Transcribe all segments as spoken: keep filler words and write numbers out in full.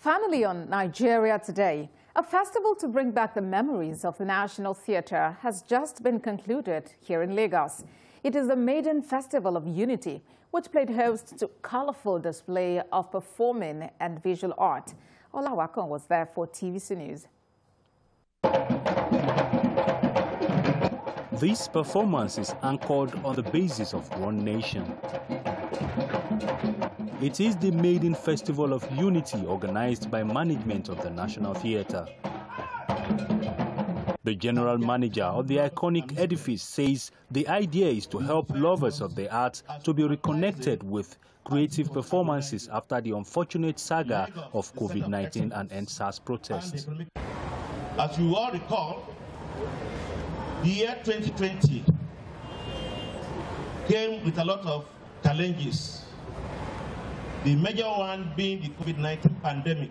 Finally, on Nigeria Today, a festival to bring back the memories of the National Theatre has just been concluded here in Lagos. It is the maiden Festival of Unity, which played host to colorful display of performing and visual art. Ola Awakon was there for T V C News. This performance is anchored on the basis of one nation. It is the maiden Festival of Unity organized by management of the National Theatre. The general manager of the iconic edifice says the idea is to help lovers of the arts to be reconnected with creative performances after the unfortunate saga of COVID nineteen and End SARS protests. As you all recall, the year twenty twenty came with a lot of challenges. The major one being the COVID nineteen pandemic,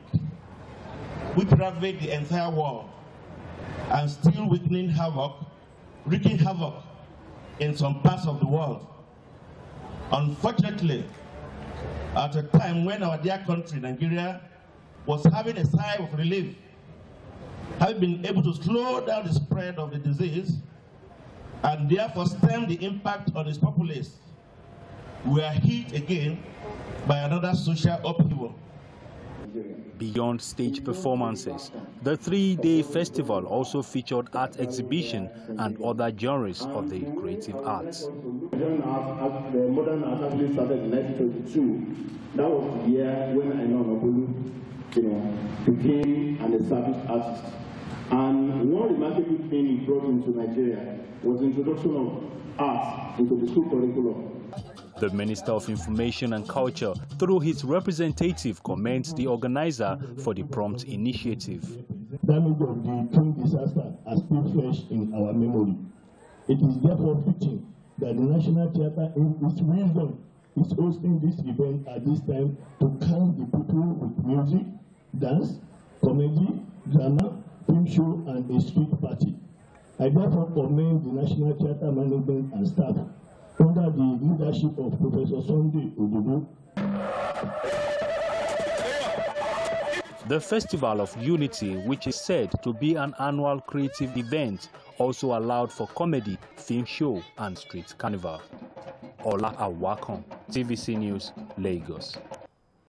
which ravaged the entire world and still wreaking havoc, wreaking havoc in some parts of the world. Unfortunately, at a time when our dear country, Nigeria, was having a sigh of relief, having been able to slow down the spread of the disease and therefore stem the impact on its populace, we are hit again by another social upheaval. Beyond stage performances, the three-day festival also featured art exhibition and other genres of the creative arts. The modern art actually started in nineteen twenty-two. That was the year when Nnamdi Azikiwe, you know, became an established artist. And one remarkable thing he brought into Nigeria was the introduction of art into the school curriculum. The Minister of Information and Culture, through his representative, commends the organizer for the prompt initiative. The damage of the twin disaster has still fresh in our memory. It is therefore fitting that the National Theatre, in its wisdom, is hosting this event at this time to calm the people with music, dance, comedy, drama, film show, and a street party. I therefore commend the National Theatre management and staff under the leadership of Professor Sunday Obudu. The Festival of Unity, which is said to be an annual creative event, also allowed for comedy, theme show, and street carnival. Ola Awakon, T V C News, Lagos.